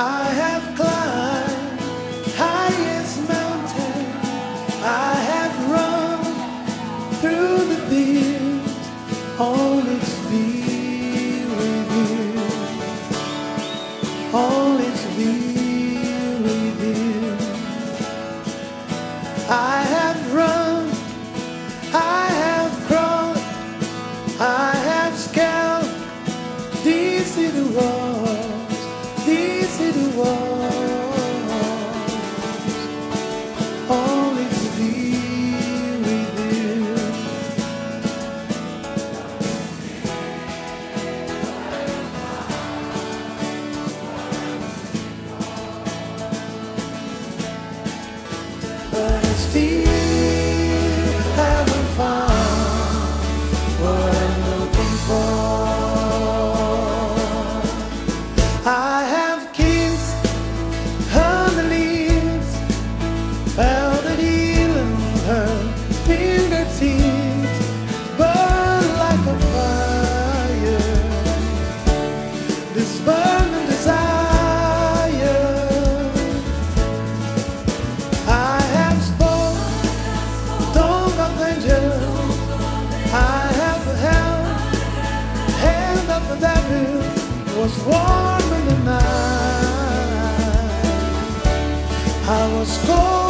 I have climbed highest mountain, I have run through the fields, only to be with you, only to be with you. I have run, I have crawled, I have scaled these city walls, these city walls, only to be with you. But I still haven't found what I'm looking for. I have kissed on the lips, felt the heel of her fingertips, burn like a fire, this burning desire. I have spoken tongue of angels, I have held hand of the devil, was warm in the night, I was cold.